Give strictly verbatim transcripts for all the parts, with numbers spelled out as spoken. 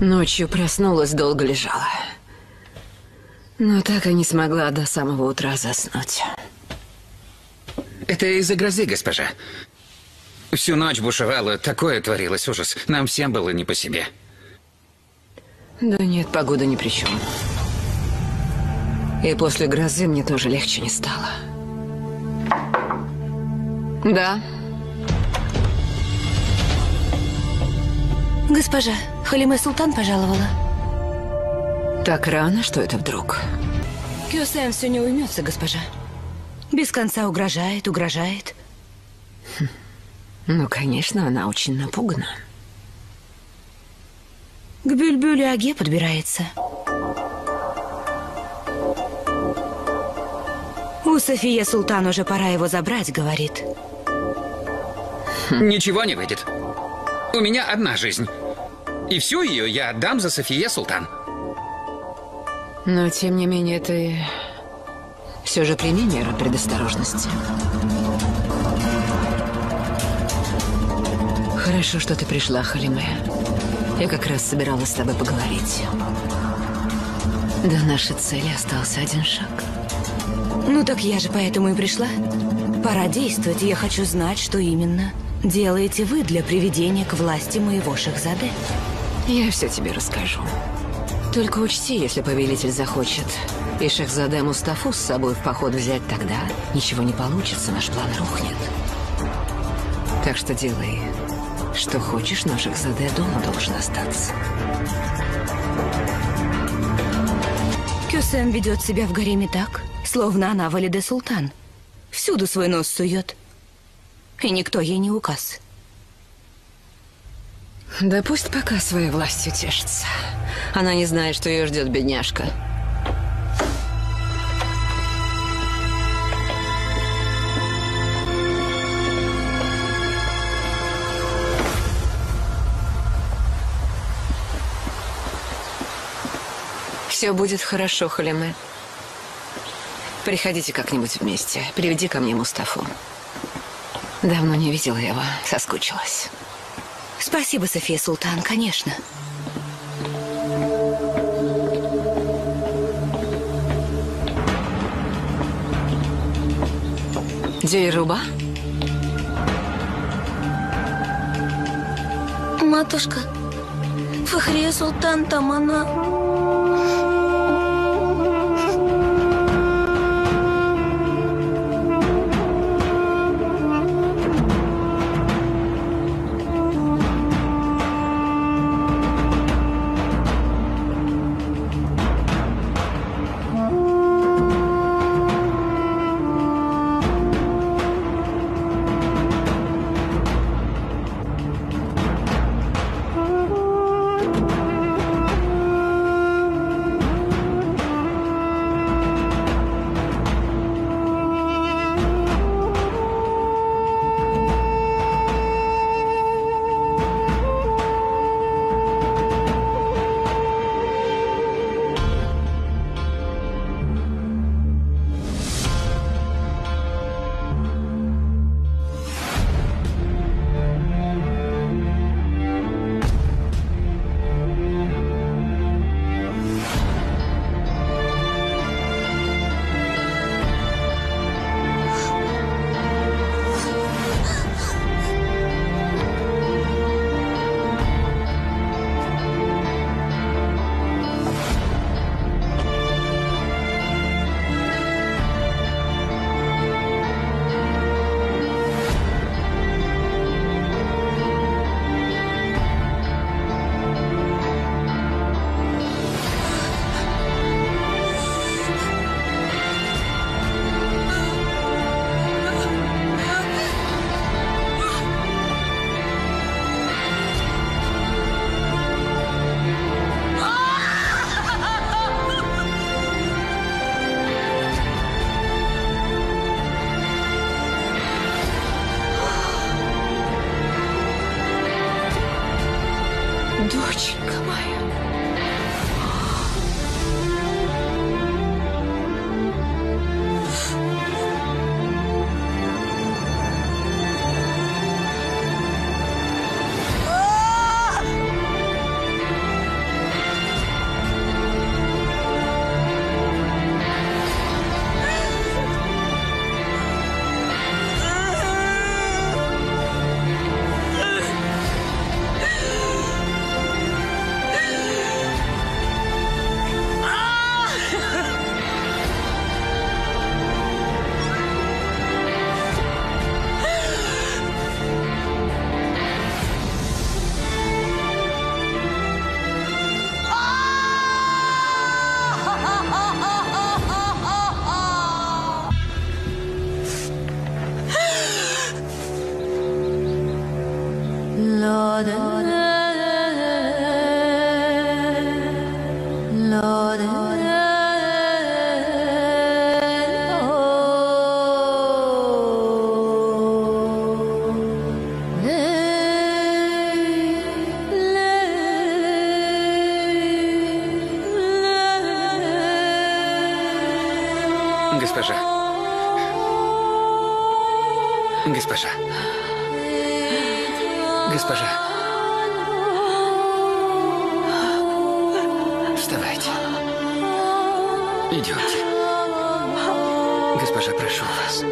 Ночью проснулась, долго лежала. Но так и не смогла до самого утра заснуть. Это из-за грозы, госпожа. Всю ночь бушевало, такое творилось, ужас. Нам всем было не по себе. Да нет, погода ни при чем. И после грозы мне тоже легче не стало. Да. Госпожа, Халиме Султан пожаловала. Так рано, что это вдруг? Кёсем все не уймется, госпожа. Без конца угрожает, угрожает. Хм. Ну, конечно, она очень напугана. К Бюльбюль-аге подбирается. У Софии Султан уже пора его забрать, говорит. Ничего не выйдет. У меня одна жизнь. И всю ее я отдам за Софию Султан. Но, тем не менее, ты все же прими меры предосторожности. Хорошо, что ты пришла, Халиме. Я как раз собиралась с тобой поговорить. До нашей цели остался один шаг. Ну так я же поэтому и пришла. Пора действовать, и я хочу знать, что именно делаете вы для приведения к власти моего Шехзаде. Я все тебе расскажу. Только учти, если повелитель захочет и Шахзаде Мустафу с собой в поход взять, тогда ничего не получится, наш план рухнет. Так что делай, что хочешь, но Шехзаде дома должен остаться. Кёсем ведет себя в гареме так, словно она Валиде-Султан. Всюду свой нос сует. И никто ей не указ. Да пусть пока своей властью тешится. Она не знает, что ее ждет, бедняжка. Все будет хорошо, Халиме. Приходите как-нибудь вместе. Приведи ко мне Мустафу. Давно не видела его, соскучилась. Спасибо, Сафия Султан, конечно. Джейруба? Матушка, Фахрие Султан там она... Госпожа. Госпожа. Госпожа. Вставайте. Идемте. Госпожа, прошу вас.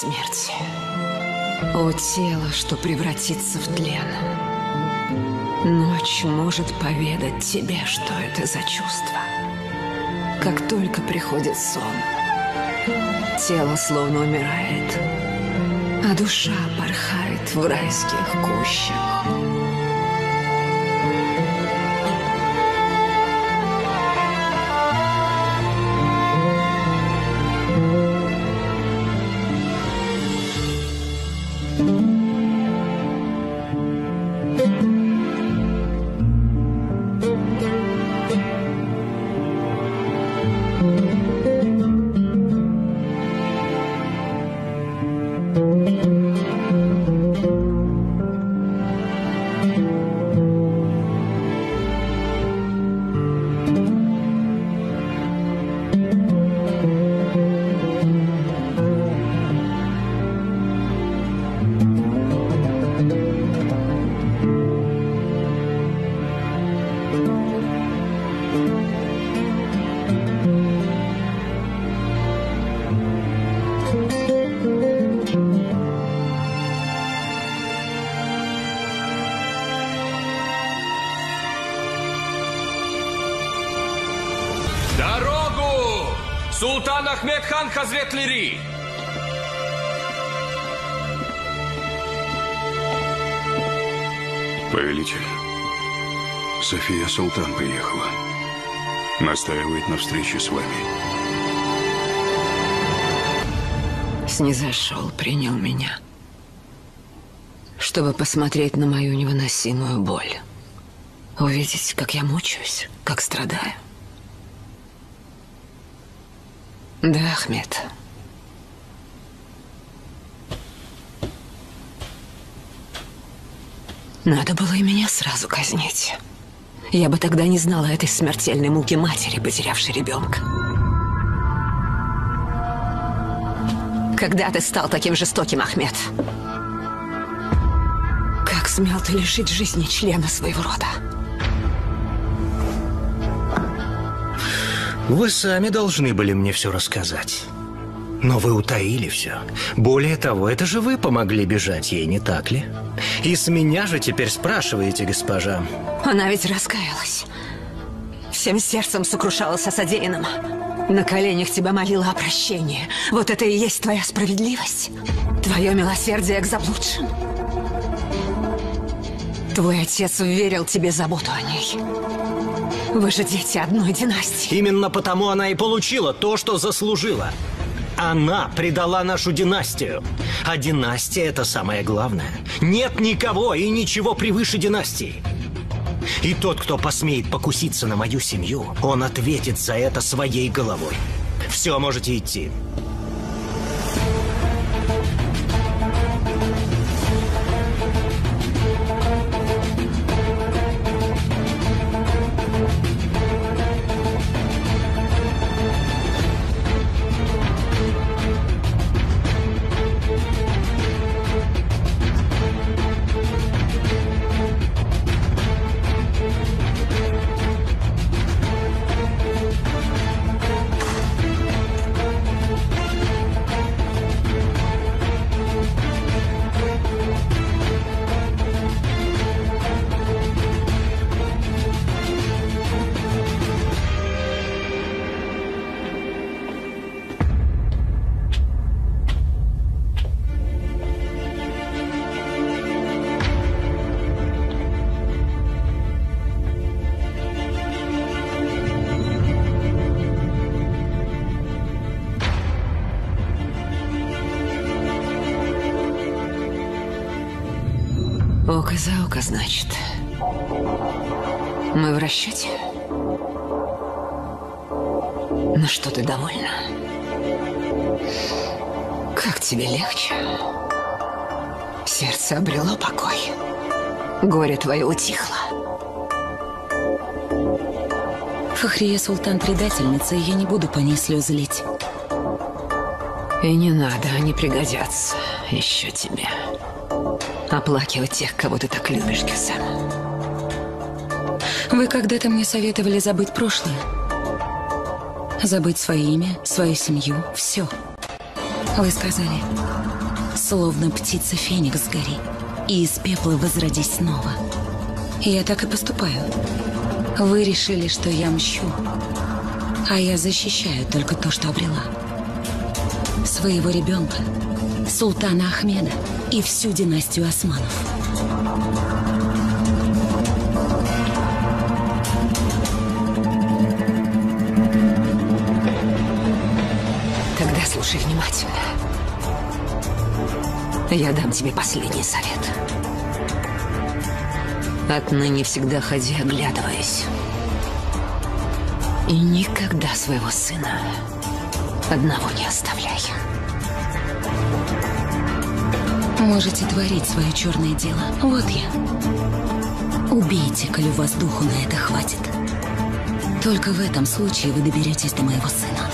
Смерти. О тело, что превратится в тлен. Ночь может поведать тебе, что это за чувство. Как только приходит сон, тело словно умирает, а душа порхает в райских кущах. Султан Ахмед хан Хазрет Лири. Повелитель, София Султан приехала. Настаивает на встрече с вами. Снизошел, принял меня, чтобы посмотреть на мою невыносимую боль. Увидеть, как я мучаюсь, как страдаю. Да, Ахмед. Надо было и меня сразу казнить. Я бы тогда не знала этой смертельной муки матери, потерявшей ребенка. Когда ты стал таким жестоким, Ахмед? Как смел ты лишить жизни члена своего рода? Вы сами должны были мне все рассказать. Но вы утаили все. Более того, это же вы помогли бежать ей, не так ли? И с меня же теперь спрашиваете, госпожа. Она ведь раскаялась. Всем сердцем сокрушалась о содеянном. На коленях тебя молила о прощении. Вот это и есть твоя справедливость. Твое милосердие к заблудшим. Твой отец верил тебе заботу о ней. Вы же дети одной династии. Именно потому она и получила то, что заслужила. Она предала нашу династию. А династия — это самое главное. Нет никого и ничего превыше династии. И тот, кто посмеет покуситься на мою семью, он ответит за это своей головой. Все, можете идти. Око за око, значит. Мы в расчете? Ну что, ты довольна? Как тебе легче? Сердце обрело покой. Горе твое утихло. Фахрие Султан предательница, и я не буду по ней слезы лить. И не надо, они пригодятся еще тебе. Оплакивать тех, кого ты так любишь, Кёсем. Вы когда-то мне советовали забыть прошлое. Забыть свое имя, свою семью, все. Вы сказали, словно птица Феникс гори, и из пепла возродись снова. Я так и поступаю. Вы решили, что я мщу, а я защищаю только то, что обрела. Своего ребенка, султана Ахмеда, и всю династию Османов. Тогда слушай внимательно. Я дам тебе последний совет. Отныне всегда ходи, оглядываясь. И никогда своего сына одного не оставляй. Можете творить свое черное дело. Вот я. Убейте, коли воздуху на это хватит. Только в этом случае вы доберетесь до моего сына.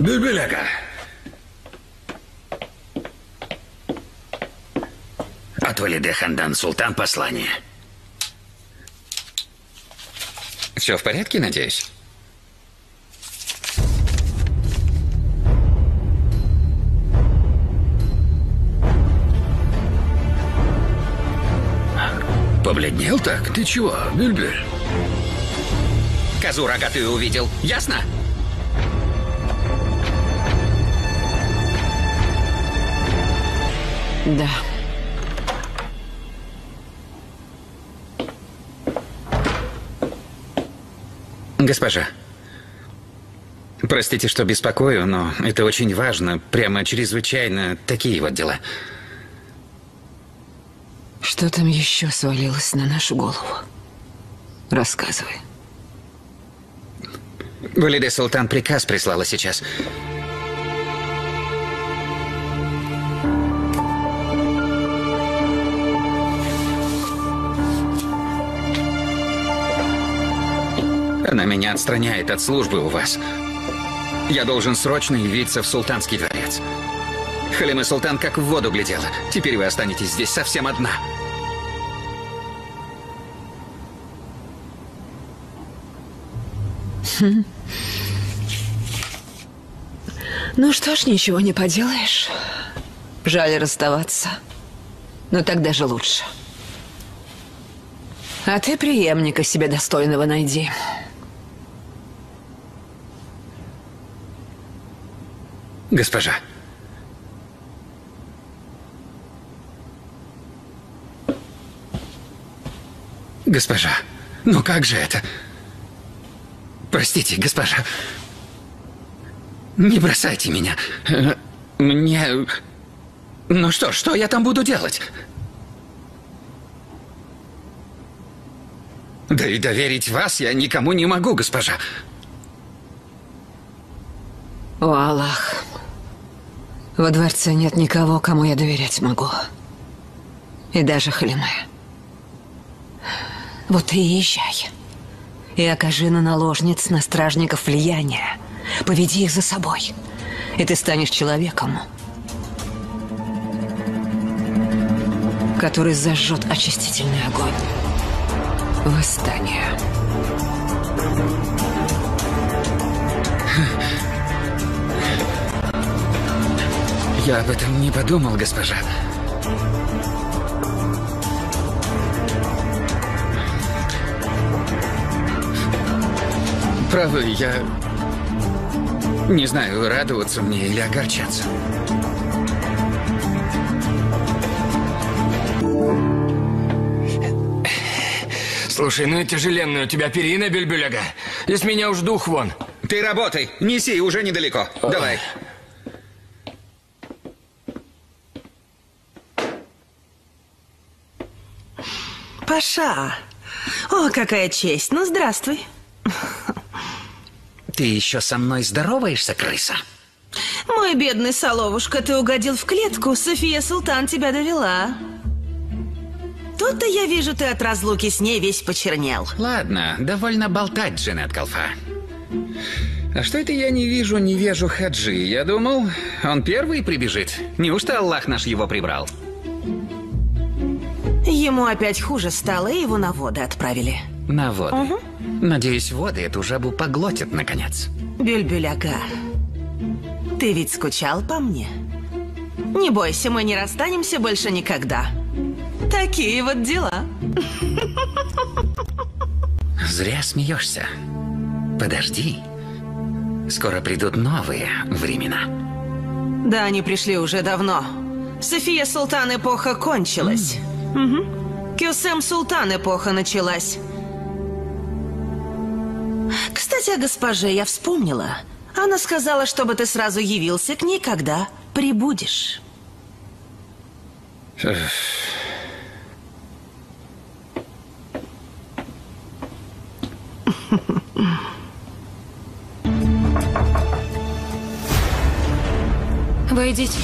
Бюльбюль-ага. От Валиде-Хандан Султан послание. Все в порядке, надеюсь? Побледнел так? Ты чего, Бюльбюль? Козу рогатую увидел, ясно? Да. Госпожа, простите, что беспокою, но это очень важно, прямо чрезвычайно такие вот дела. Что там еще свалилось на нашу голову? Рассказывай. Валиде-Султан приказ прислала сейчас. Она меня отстраняет от службы у вас. Я должен срочно явиться в султанский дворец. Халиме Султан как в воду глядела. Теперь вы останетесь здесь совсем одна. Хм. Ну что ж, ничего не поделаешь. Жаль расставаться. Но так даже лучше. А ты преемника себе достойного найди. Госпожа. Госпожа, ну как же это? Простите, госпожа. Не бросайте меня. Мне... Ну что, что я там буду делать? Да и доверить вас я никому не могу, госпожа. О, Аллах. Во дворце нет никого, кому я доверять могу. И даже Халиме. Вот ты и езжай. И окажи на наложниц, на стражников влияние. Поведи их за собой. И ты станешь человеком, который зажжет очистительный огонь. Восстание. Я об этом не подумал, госпожа. Правы, я не знаю, радоваться мне или огорчаться. Слушай, ну и тяжеленная у тебя перина, Бюльбюль-ага. Из меня уж дух вон. Ты работай, неси, уже недалеко. О. Давай. Паша. О, какая честь. Ну, здравствуй. Ты еще со мной здороваешься, крыса? Мой бедный соловушка, ты угодил в клетку. София Султан тебя довела. Тут-то я вижу, ты от разлуки с ней весь почернел. Ладно, довольно болтать, Дженнет Калфа. А что это я не вижу, не вижу Хаджи? Я думал, он первый прибежит. Неужто Аллах наш его прибрал? Ему опять хуже стало, и его на воды отправили. На воды? Угу. Надеюсь, воды эту жабу поглотят, наконец. Бюльбюль-ага, ты ведь скучал по мне? Не бойся, мы не расстанемся больше никогда. Такие вот дела. Зря смеешься. Подожди. Скоро придут новые времена. Да, они пришли уже давно. София Султан эпоха кончилась. Mm. Угу. Кёсем Султан эпоха началась. Кстати, о госпоже я вспомнила. Она сказала, чтобы ты сразу явился к ней, когда прибудешь. Войдите.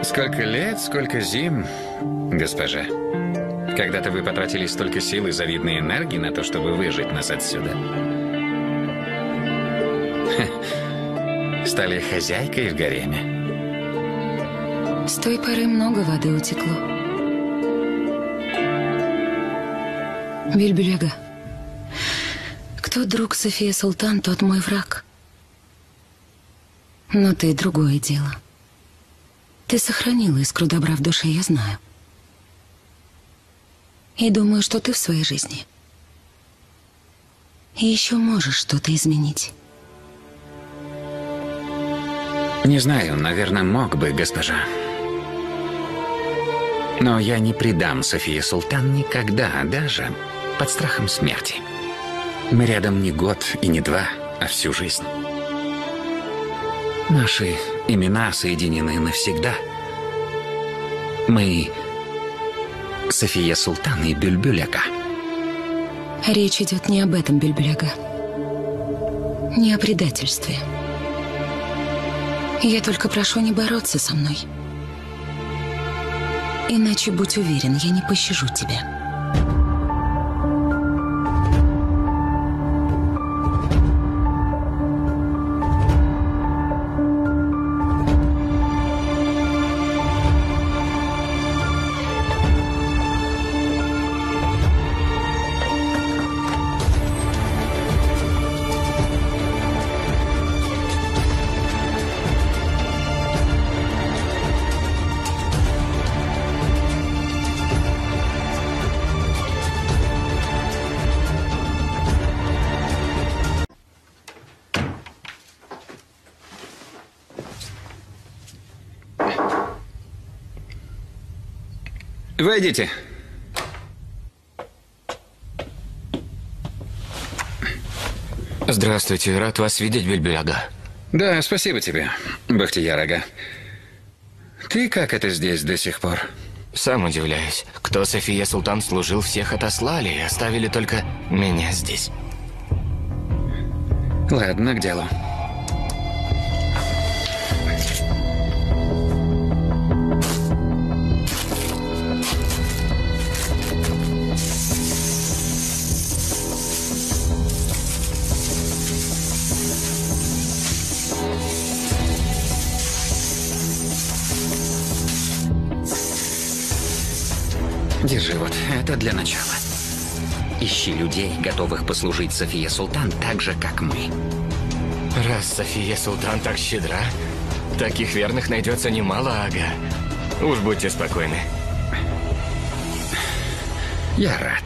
Сколько лет, сколько зим, госпожа. Когда-то вы потратили столько сил и завидной энергии на то, чтобы выжить нас отсюда. Ха. Стали хозяйкой в гареме. С той поры много воды утекло. Бюльбюль-ага, кто друг Сафие Султан, тот мой враг. Но ты другое дело. Ты сохранила искру добра в душе, я знаю. И думаю, что ты в своей жизни и еще можешь что-то изменить. Не знаю, наверное, мог бы, госпожа. Но я не предам Софии Султан никогда, даже под страхом смерти. Мы рядом не год и не два, а всю жизнь. Наши имена соединены навсегда. Мы София Султан и Бюльбюль-ага. Речь идет не об этом, Бюльбюль-ага. Не о предательстве. Я только прошу не бороться со мной. Иначе будь уверен, я не пощажу тебя. Войдите. Здравствуйте, рад вас видеть, Бельберага. Да, спасибо тебе, Бахтияр-ага. Ты как это здесь до сих пор? Сам удивляюсь. Кто София Султан служил, всех отослали и оставили только меня здесь. Ладно, к делу. Держи, вот это для начала. Ищи людей, готовых послужить София Султан так же, как мы. Раз София Султан так щедра, таких верных найдется немало, ага. Уж будьте спокойны. Я рад.